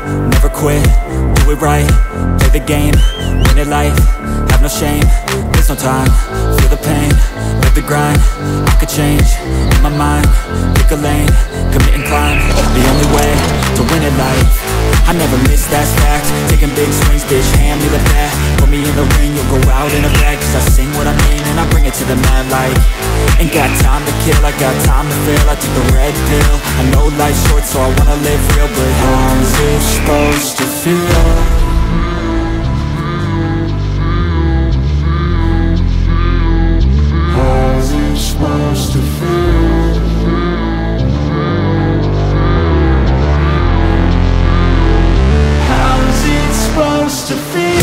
Never quit, do it right, play the game, win it life, have no shame, there's no time, feel the pain, live the grind, I could change, in my mind, pick a lane, commit and climb, the only way to win at life, I never miss, that's fact, taking big swings, bitch, hand me the bat, put me in the ring, you'll go out in a bag, cause I sing what I mean and I bring it to the mad light. Ain't got time to kill, I got time to feel. I took the red pill, I know life's short, so I wanna live real. But how's it supposed to feel? How's it supposed to feel? How's it supposed to feel?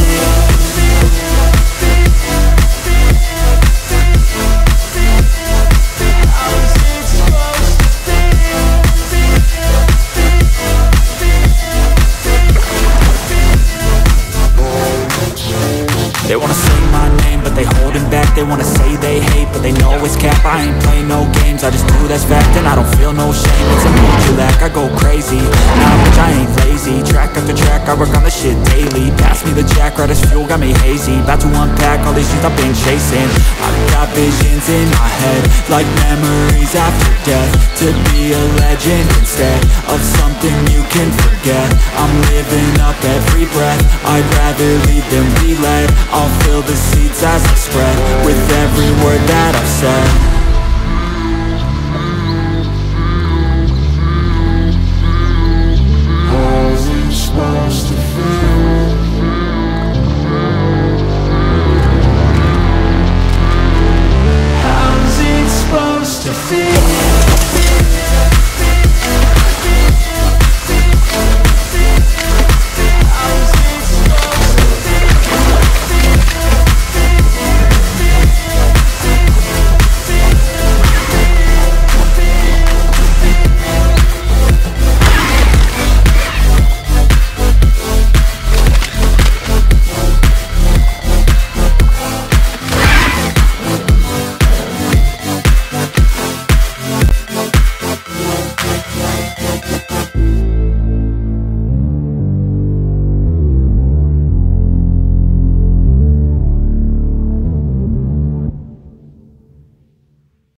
They wanna say they hate, but they know it's cap. I ain't play no games, I just do that's fact. And I don't feel no shame, it's a major lack. I go crazy, nah, bitch, I ain't lazy. Track after track, I work on this shit daily. Pass me the jack, right as fuel, got me hazy. About to unpack all these shit I've been chasing. I've got visions in my head, like memories after death. To be a legend instead of something you can forget. I'm living up every breath, I'd rather lead than be led. I'll fill the seats as I spread, with every word that I've said.